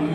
No!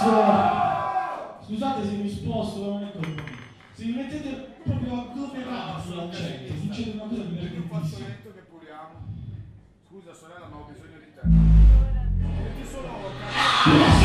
adesso scusate se mi sposto, non è colpa mia. Se mi mettete proprio dove va sull'accento, succede una cosa che non faccio letto che puliamo. Scusa sorella, ma ho bisogno di te. Perché sono musica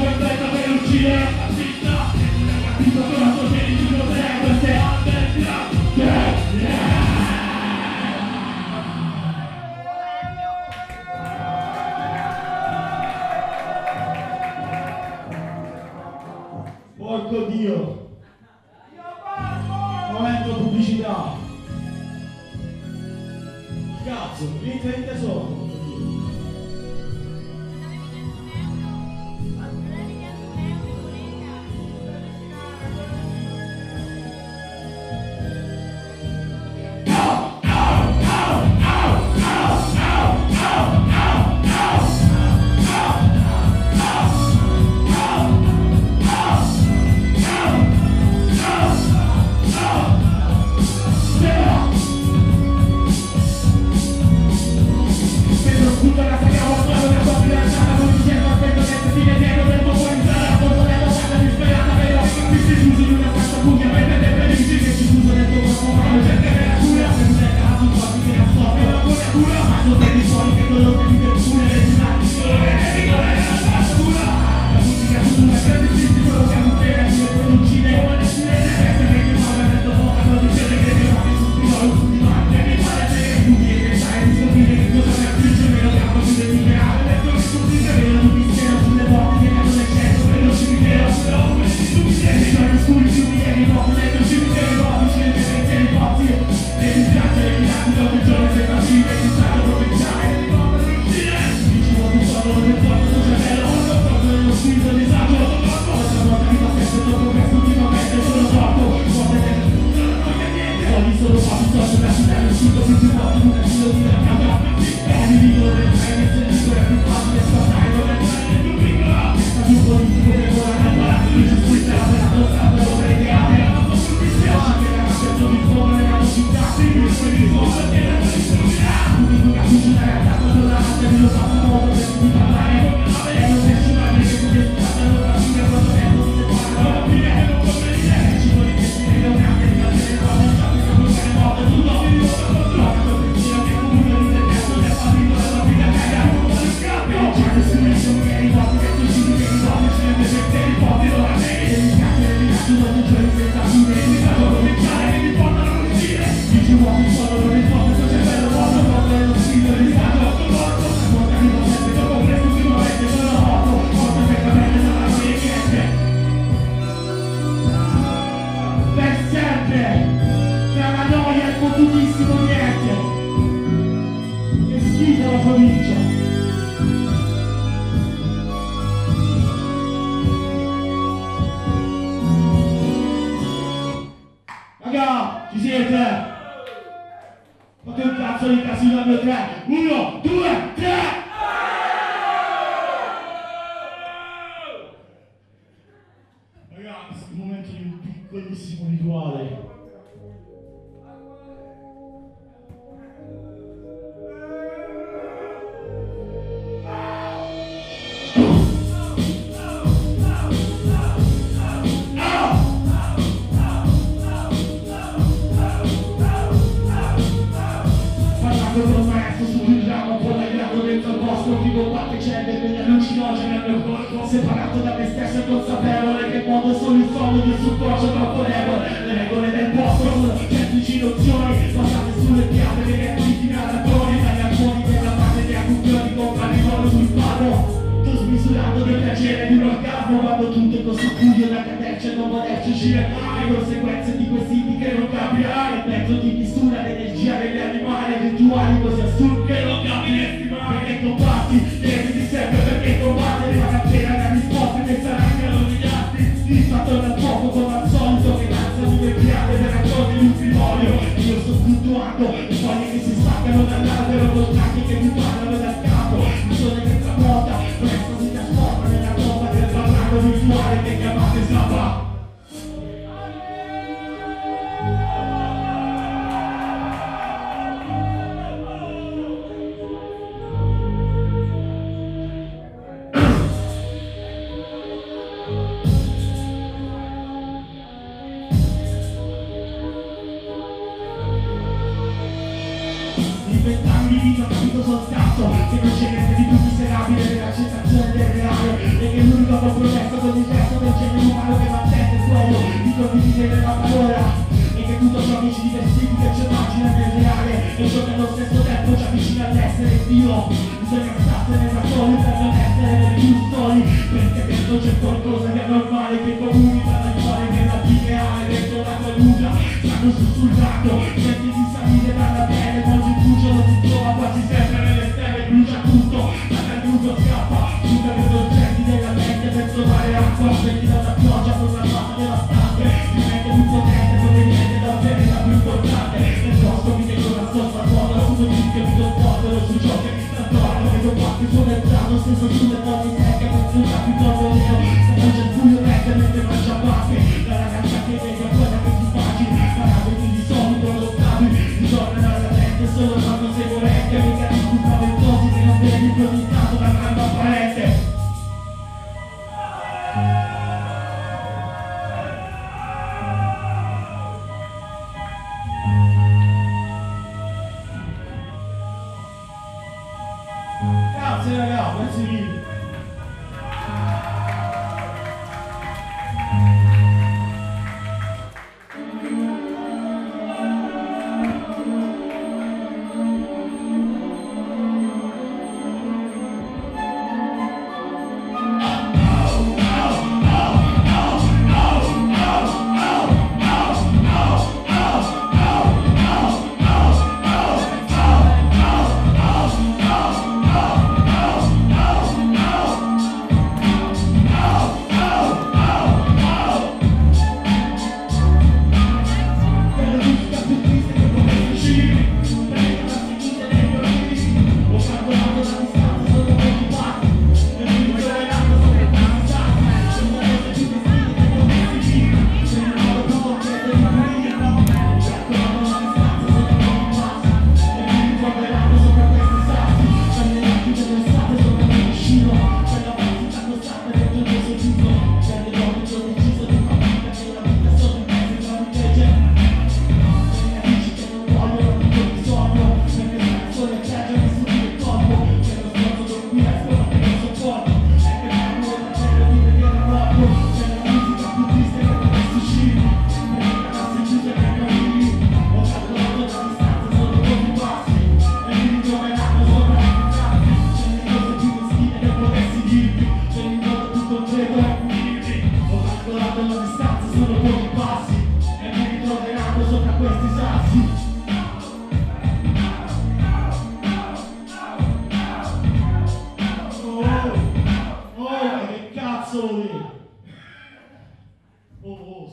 perfetta per uccidere la città. cazzo, vinca il tesoro. Senti di salire dalla pelle, quando il cucciolo si trova canto del brano steso sulle note secche, pensionati proprio leo, sta mangiando il buio vecchio mentre mangia paste, la ragazza che vede è quella che ti spacci, sparatevi di solito lo stavi, si torna dalla lente solo quando sei volente, mica ti scusavi un po' che non vedi improvvisato da grande apparente. Grazie ragazzi, buon civile. Con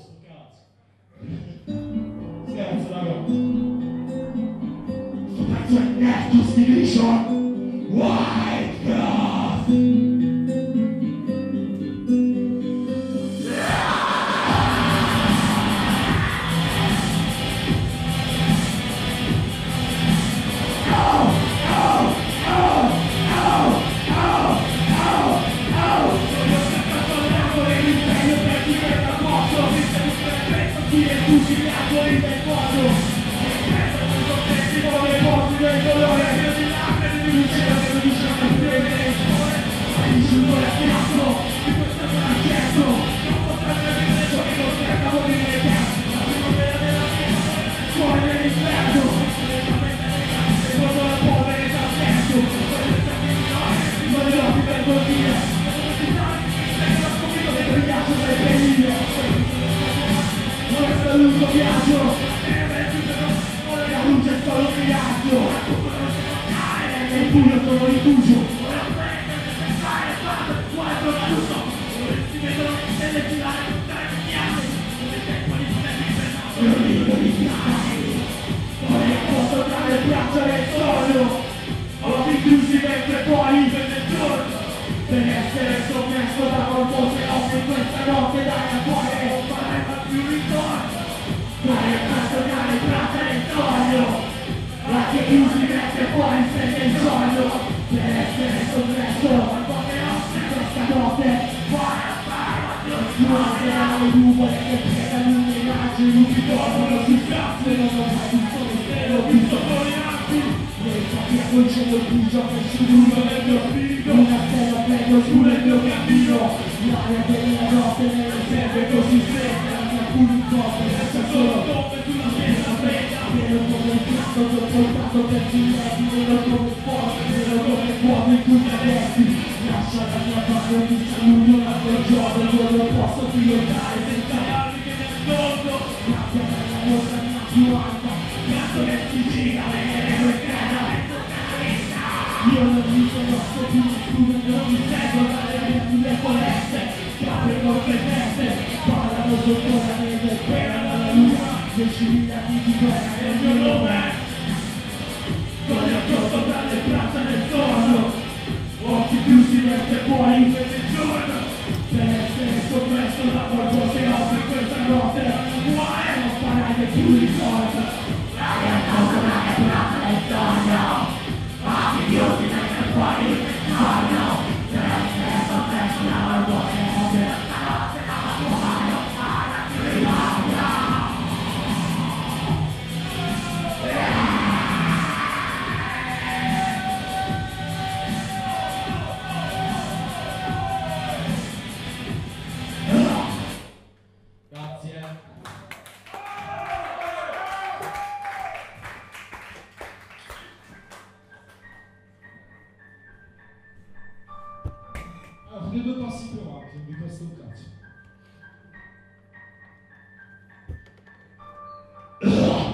il rosso dalle braccia del sonno. Fate due passi più avanti, non vi costa un cazzo. Grazie.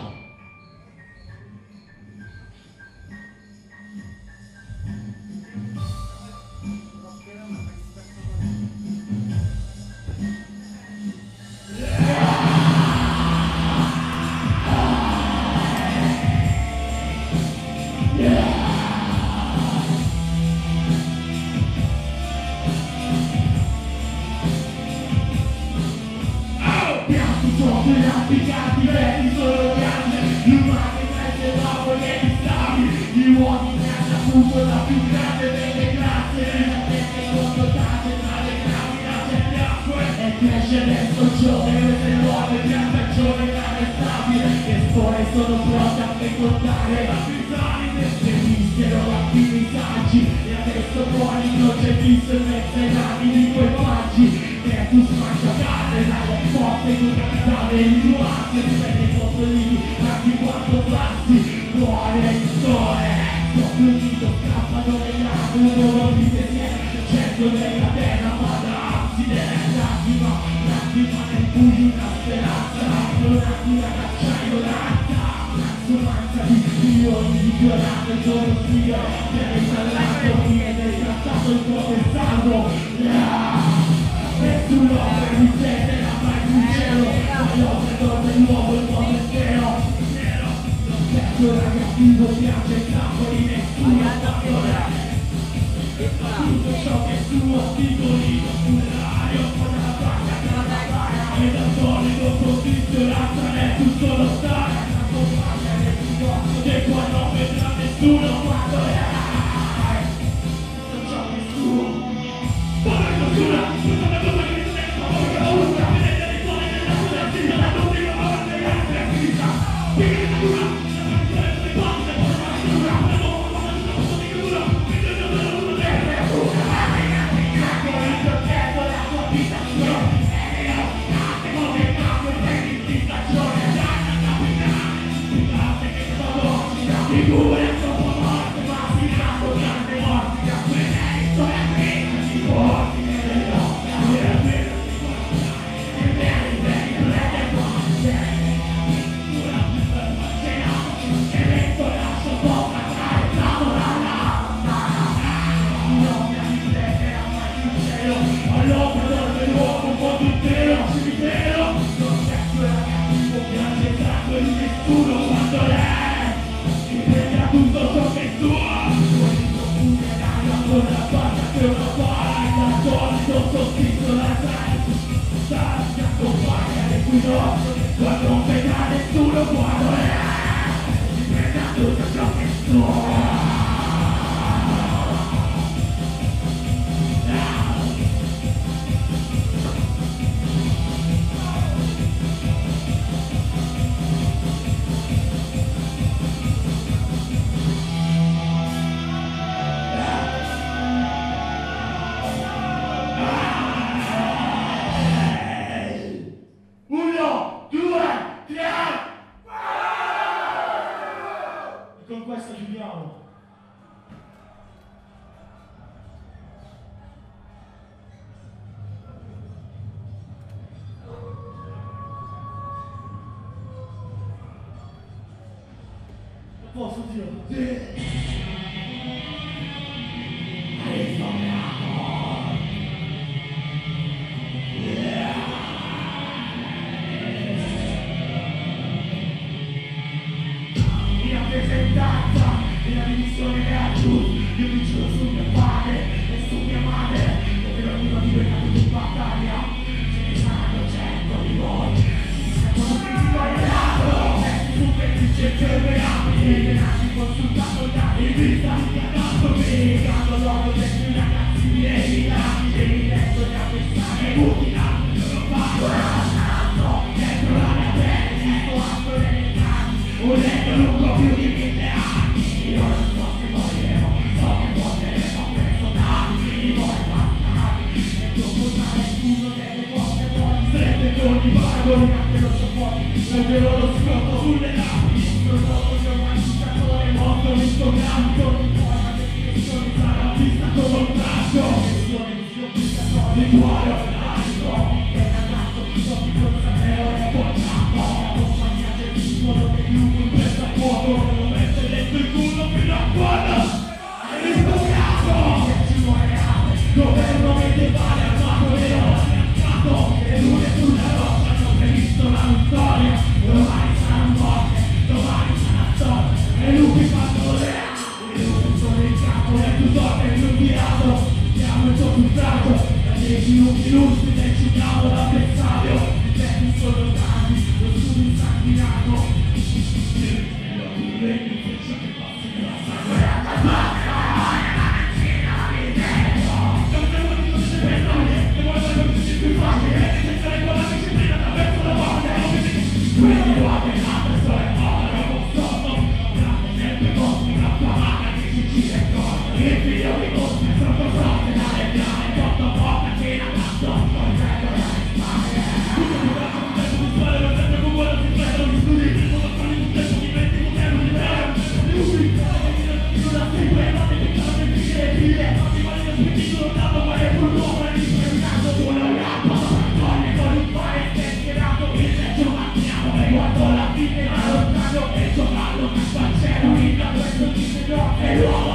governo medievale armato e organizzato, le lune sulla roccia hanno previsto la vittoria, domani sarà morte, domani sarà storia, e lupi fanno le ali, le lupi sono il capo, le tutorre illuminato, siamo il sopportato, da 10 minuti lustri decidiamo l'avversario, i tempi sono tanti, lo studio insanguinato. Guardo la vita, ma lontano e sono allo più facciano, in questo disegno è l'uomo.